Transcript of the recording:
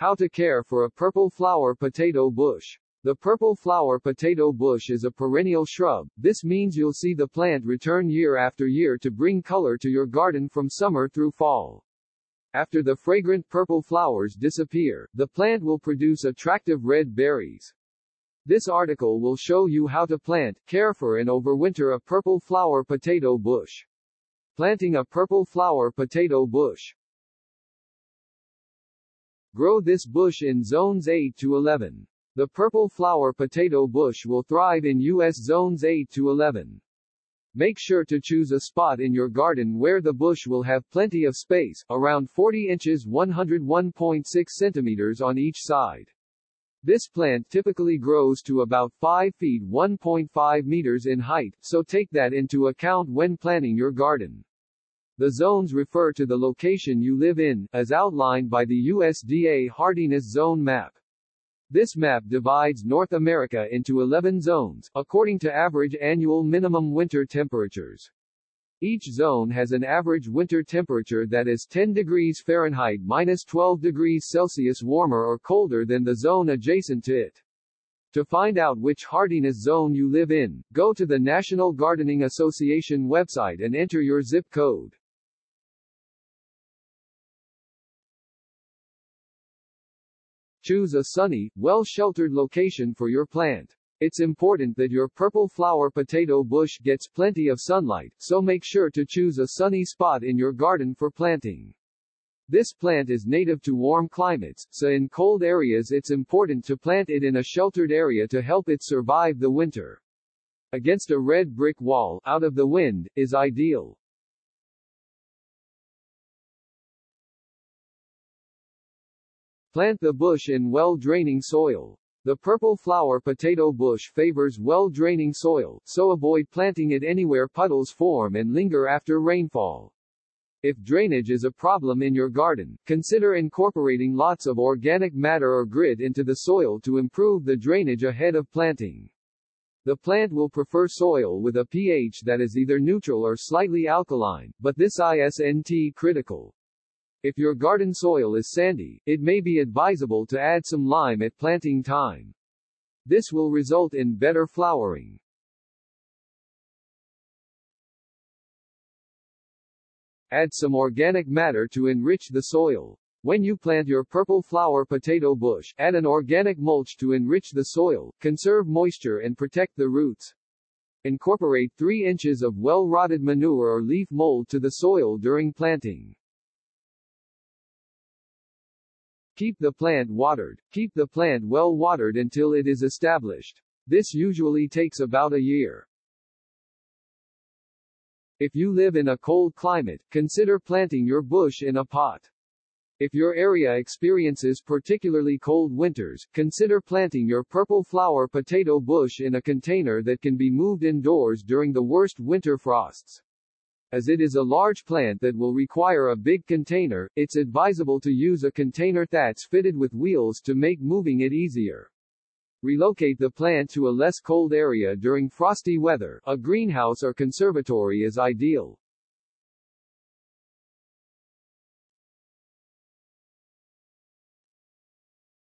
How to care for a purple flower potato bush. The purple flower potato bush is a perennial shrub. This means you'll see the plant return year after year to bring color to your garden from summer through fall. After the fragrant purple flowers disappear, the plant will produce attractive red berries. This article will show you how to plant, care for and overwinter a purple flower potato bush. Planting a purple flower potato bush. Grow this bush in zones 8 to 11. The purple flower potato bush will thrive in U.S. zones 8 to 11. Make sure to choose a spot in your garden where the bush will have plenty of space, around 40 inches (101.6 centimeters) on each side. This plant typically grows to about 5 feet (1.5 meters) in height, so take that into account when planning your garden. The zones refer to the location you live in, as outlined by the USDA Hardiness Zone Map. This map divides North America into 11 zones, according to average annual minimum winter temperatures. Each zone has an average winter temperature that is 10 degrees Fahrenheit minus 12 degrees Celsius warmer or colder than the zone adjacent to it. To find out which hardiness zone you live in, go to the National Gardening Association website and enter your zip code. Choose a sunny, well-sheltered location for your plant. It's important that your purple flower potato bush gets plenty of sunlight, so make sure to choose a sunny spot in your garden for planting. This plant is native to warm climates, so in cold areas it's important to plant it in a sheltered area to help it survive the winter. Against a red brick wall, out of the wind, is ideal. Plant the bush in well-draining soil. The purple flower potato bush favors well-draining soil, so avoid planting it anywhere puddles form and linger after rainfall. If drainage is a problem in your garden, consider incorporating lots of organic matter or grit into the soil to improve the drainage ahead of planting. The plant will prefer soil with a pH that is either neutral or slightly alkaline, but this isn't critical. If your garden soil is sandy, it may be advisable to add some lime at planting time. This will result in better flowering. Add some organic matter to enrich the soil. When you plant your purple flower potato bush, add an organic mulch to enrich the soil, conserve moisture and protect the roots. Incorporate 3 inches of well-rotted manure or leaf mold to the soil during planting. Keep the plant watered. Keep the plant well watered until it is established. This usually takes about a year. If you live in a cold climate, consider planting your bush in a pot. If your area experiences particularly cold winters, consider planting your purple flower potato bush in a container that can be moved indoors during the worst winter frosts. As it is a large plant that will require a big container, it's advisable to use a container that's fitted with wheels to make moving it easier. Relocate the plant to a less cold area during frosty weather. A greenhouse or conservatory is ideal.